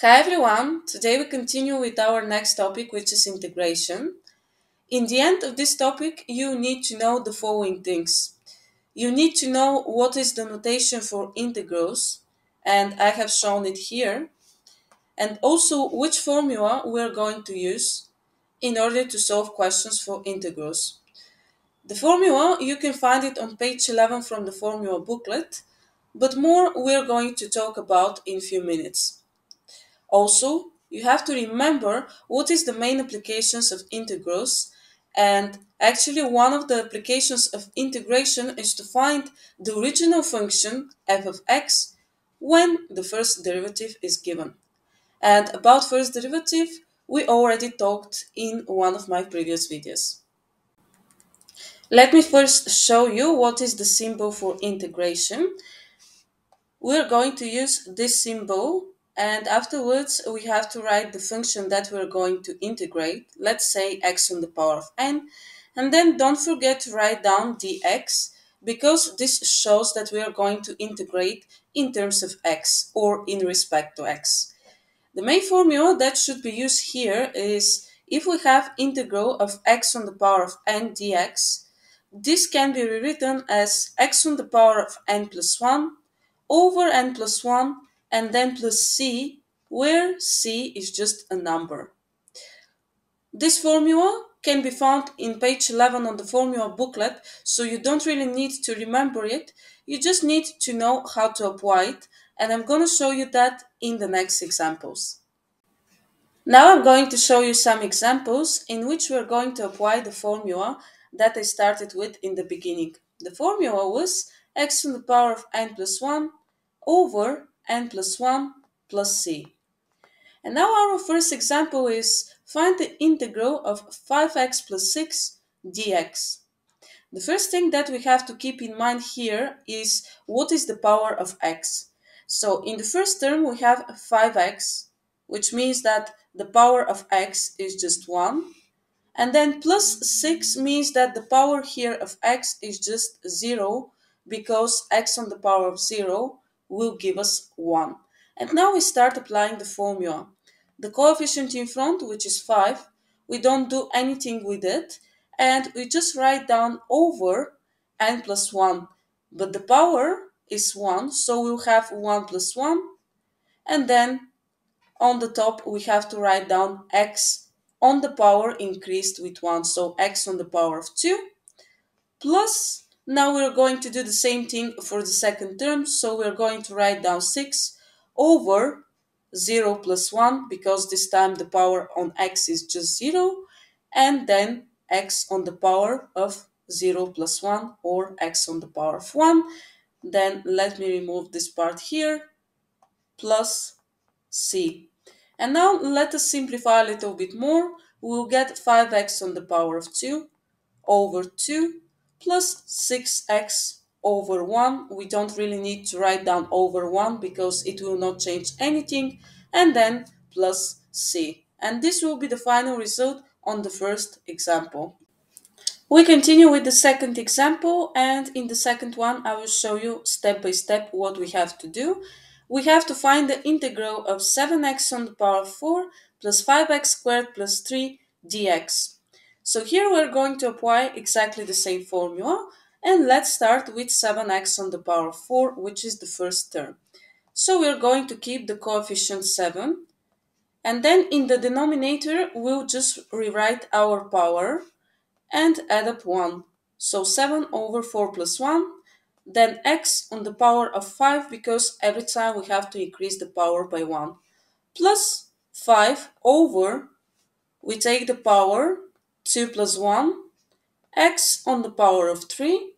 Hi everyone, today we continue with our next topic, which is integration. In the end of this topic, you need to know the following things. You need to know what is the notation for integrals, and I have shown it here, and also which formula we are going to use in order to solve questions for integrals. The formula, you can find it on page 11 from the formula booklet, but more we are going to talk about in a few minutes. Also, you have to remember what is the main applications of integrals, and actually one of the applications of integration is to find the original function f of x when the first derivative is given. And about first derivative, we already talked in one of my previous videos. Let me first show you what is the symbol for integration. We're going to use this symbol, and afterwards, we have to write the function that we're going to integrate, let's say x on the power of n, and then don't forget to write down dx, because this shows that we are going to integrate in terms of x, or in respect to x. The main formula that should be used here is, if we have integral of x on the power of n dx, this can be rewritten as x on the power of n plus 1 over n plus 1, and then plus c, where c is just a number. This formula can be found in page 11 on the formula booklet, so you don't really need to remember it, you just need to know how to apply it, and I'm going to show you that in the next examples. Now I'm going to show you some examples in which we're going to apply the formula that I started with in the beginning. The formula was x to the power of n plus 1 over n plus 1 plus c. And now our first example is find the integral of 5x plus 6 dx. The first thing that we have to keep in mind here is what is the power of x. So in the first term we have 5x, which means that the power of x is just 1. And then plus 6 means that the power here of x is just 0, because x on the power of 0 will give us 1. And now we start applying the formula. The coefficient in front, which is 5, we don't do anything with it, and we just write down over n plus 1. But the power is 1, so we'll have 1 plus 1, and then on the top we have to write down x on the power increased with 1, so x on the power of 2, plus. Now we're going to do the same thing for the second term, so we're going to write down 6 over 0 plus 1, because this time the power on x is just 0, and then x on the power of 0 plus 1, or x on the power of 1. Then let me remove this part here, plus c. And now let us simplify a little bit more. We'll get 5x on the power of 2 over 2, plus 6x over 1, we don't really need to write down over 1 because it will not change anything, and then plus c. And this will be the final result on the first example. We continue with the second example, and in the second one I will show you step by step what we have to do. We have to find the integral of 7x on the power of 4 plus 5x squared plus 3 dx. So here we're going to apply exactly the same formula, and let's start with 7x on the power of 4, which is the first term. So we're going to keep the coefficient 7, and then in the denominator we'll just rewrite our power and add up 1. So 7 over 4 plus 1, then x on the power of 5, because every time we have to increase the power by 1, plus 5 over, we take the power, 2 plus 1, x on the power of 3,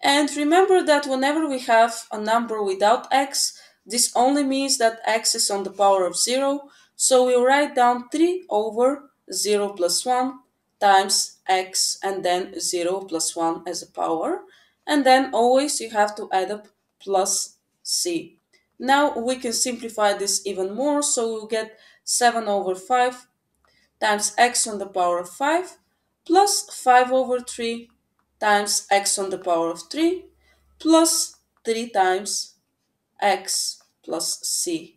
and remember that whenever we have a number without x, this only means that x is on the power of 0, so we write down 3 over 0 plus 1 times x, and then 0 plus 1 as a power, and then always you have to add up plus c. Now we can simplify this even more, so we'll get 7 over 5 times x on the power of 5, plus 5 over 3 times x on the power of 3, plus 3 times x plus c.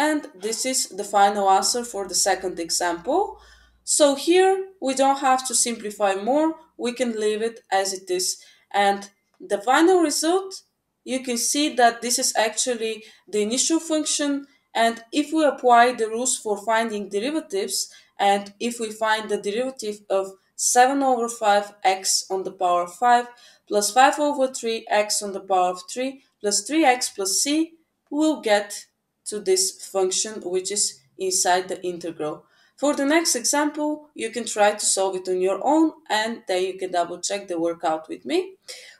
And this is the final answer for the second example. So here we don't have to simplify more, we can leave it as it is. And the final result, you can see that this is actually the initial function, and if we apply the rules for finding derivatives, and if we find the derivative of 7 over 5x on the power of 5 plus 5 over 3x on the power of 3 plus 3x plus c, we'll get to this function which is inside the integral. For the next example, you can try to solve it on your own, and then you can double check the workout with me.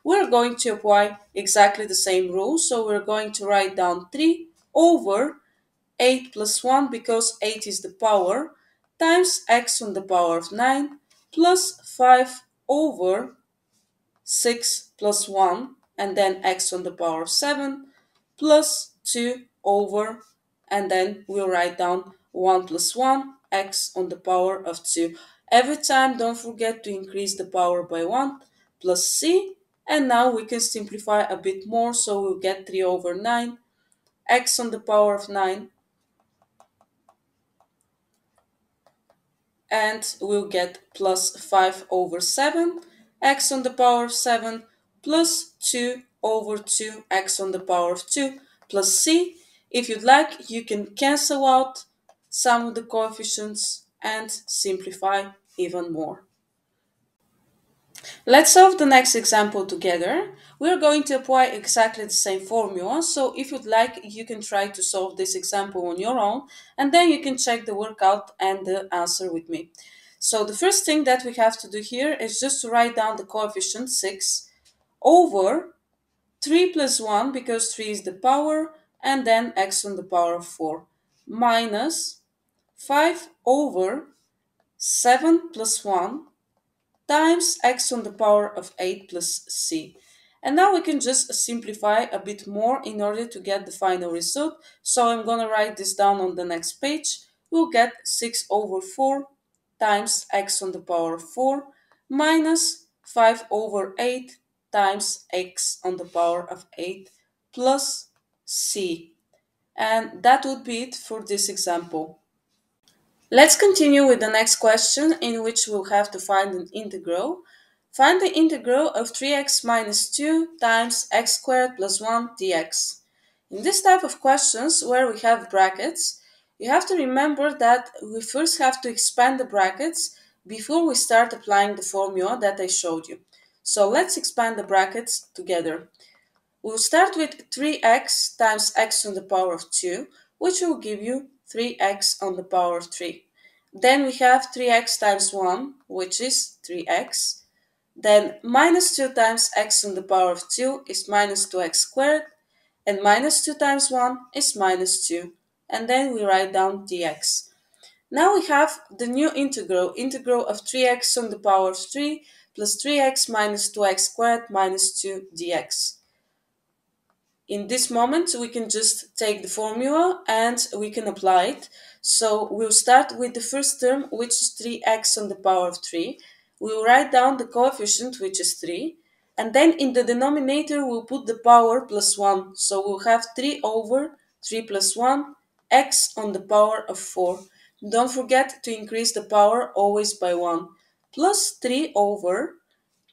We're going to apply exactly the same rule, so we're going to write down 3 over 8 plus 1, because 8 is the power, times x on the power of 9 plus 5 over 6 plus 1, and then x on the power of 7 plus 2 over, and then we'll write down 1 plus 1, x on the power of 2. Every time, don't forget to increase the power by 1, plus c, and now we can simplify a bit more, so we'll get 3 over 9, x on the power of 9, and we'll get plus 5 over 7, x on the power of 7, plus 2 over 2, x on the power of 2, plus c. If you'd like, you can cancel out some of the coefficients and simplify even more. Let's solve the next example together. We're going to apply exactly the same formula, so if you'd like, you can try to solve this example on your own, and then you can check the workout and the answer with me. So the first thing that we have to do here is just to write down the coefficient 6 over 3 plus 1, because 3 is the power, and then x on the power of 4, minus 5 over 7 plus 1 times x on the power of 8 plus c. And now we can just simplify a bit more in order to get the final result. So I'm going to write this down on the next page. We'll get 6 over 4 times x on the power of 4 minus 5 over 8 times x on the power of 8 plus c. And that would be it for this example. Let's continue with the next question, in which we'll have to find an integral. Find the integral of 3x minus 2 times x squared plus 1 dx. In this type of questions where we have brackets, you have to remember that we first have to expand the brackets before we start applying the formula that I showed you. So let's expand the brackets together. We'll start with 3x times x on the power of 2, which will give you 3x on the power of 3. Then we have 3x times 1, which is 3x. Then minus 2 times x on the power of 2 is minus 2x squared. And minus 2 times 1 is minus 2. And then we write down dx. Now we have the new integral of 3x on the power of 3 plus 3x minus 2x squared minus 2 dx. In this moment, we can just take the formula and we can apply it. So we'll start with the first term, which is 3x on the power of 3. We'll write down the coefficient, which is 3. And then in the denominator, we'll put the power plus 1. So we'll have 3 over 3 plus 1, x on the power of 4. Don't forget to increase the power always by 1. Plus 3 over.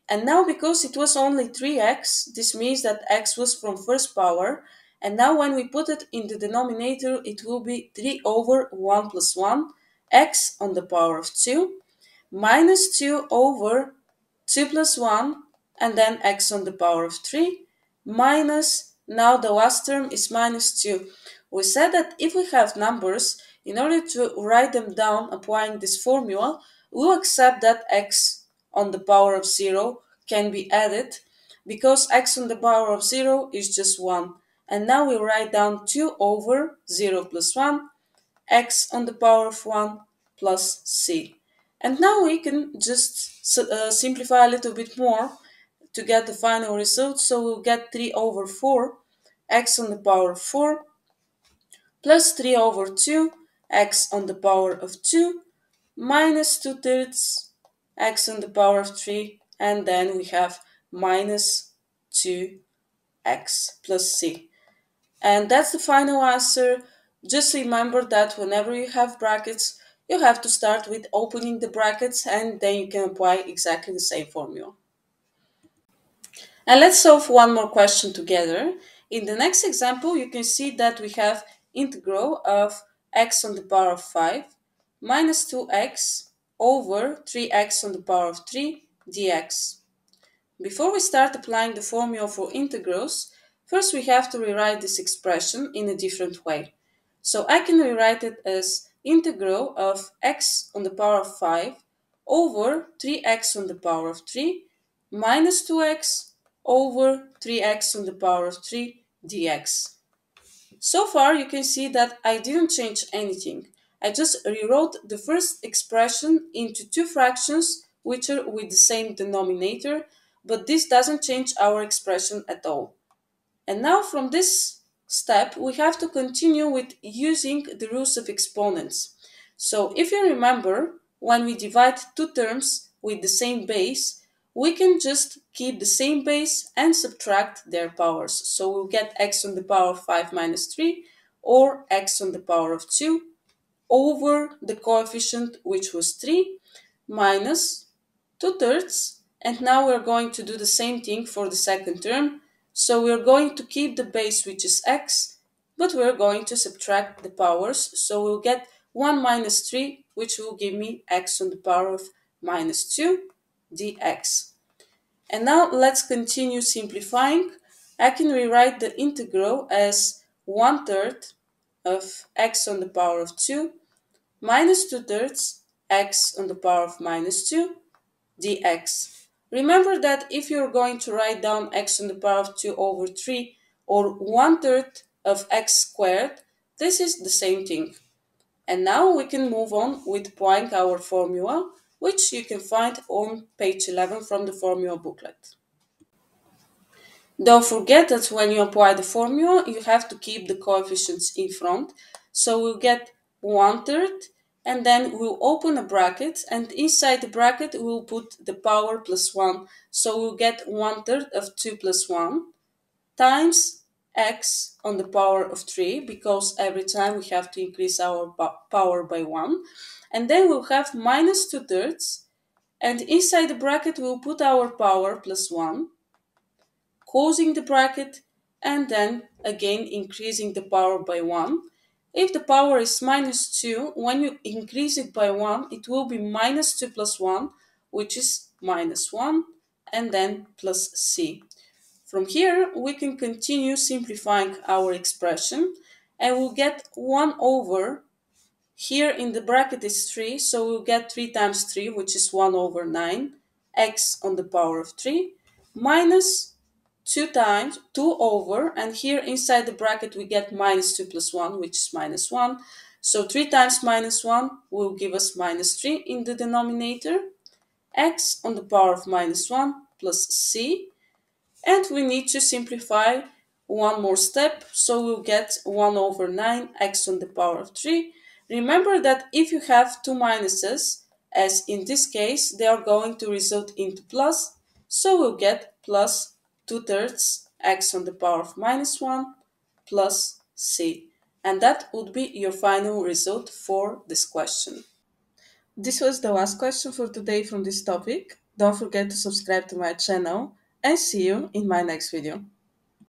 And now, because it was only 3x, this means that x was from first power, and now when we put it in the denominator, it will be 3 over 1 plus 1, x on the power of 2, minus 2 over 2 plus 1, and then x on the power of 3, minus, now the last term is minus 2. We said that if we have numbers, in order to write them down applying this formula, we'll accept that x on the power of 0 can be added, because x on the power of 0 is just 1. And now we write down 2 over 0 plus 1, x on the power of 1 plus c. And now we can just simplify a little bit more to get the final result. So we'll get 3 over 4, x on the power of 4, plus 3 over 2, x on the power of 2, minus 2/3, x on the power of 3, and then we have minus 2x plus c. And that's the final answer. Just remember that whenever you have brackets, you have to start with opening the brackets, and then you can apply exactly the same formula. And let's solve one more question together. In the next example, you can see that we have integral of x on the power of 5 minus 2x over 3x on the power of 3 dx. Before we start applying the formula for integrals, first we have to rewrite this expression in a different way. So I can rewrite it as integral of x on the power of 5 over 3x on the power of 3 minus 2x over 3x on the power of 3 dx. So far you can see that I didn't change anything. I just rewrote the first expression into two fractions which are with the same denominator, but this doesn't change our expression at all. And now from this step we have to continue with using the rules of exponents. So if you remember, when we divide two terms with the same base, we can just keep the same base and subtract their powers. So we'll get x on the power of 5 minus 3 or x on the power of 2 over the coefficient, which was 3, minus 2/3. And now we're going to do the same thing for the second term. So we're going to keep the base, which is x, but we're going to subtract the powers. So we'll get 1 minus 3, which will give me x on the power of minus 2 dx. And now let's continue simplifying. I can rewrite the integral as 1/3 of x on the power of 2 minus 2/3 x on the power of minus 2 dx. Remember that if you're going to write down x on the power of 2 over 3 or 1/3 of x squared, this is the same thing. And now we can move on with applying our formula, which you can find on page 11 from the formula booklet. Don't forget that when you apply the formula, you have to keep the coefficients in front. So we'll get 1/3, and then we'll open a bracket, and inside the bracket we'll put the power plus 1. So we'll get 1/3 of 2 plus 1 times x on the power of 3, because every time we have to increase our power by 1. And then we'll have minus 2/3, and inside the bracket we'll put our power plus 1, closing the bracket, and then again increasing the power by 1. If the power is minus 2, when you increase it by 1, it will be minus 2 plus 1, which is minus 1, and then plus c. From here, we can continue simplifying our expression, and we'll get 1 over, here in the bracket is 3, so we'll get 3 times 3, which is 1 over 9, x on the power of 3, minus 2 times 2 over, and here inside the bracket we get minus 2 plus 1, which is minus 1. So 3 times minus 1 will give us minus 3 in the denominator, x on the power of minus 1 plus c. And we need to simplify one more step, so we'll get 1 over 9 x on the power of 3. Remember that if you have two minuses, as in this case, they are going to result into plus, so we'll get plus 2/3 x on the power of minus 1 plus c. And that would be your final result for this question. This was the last question for today from this topic. Don't forget to subscribe to my channel, and see you in my next video.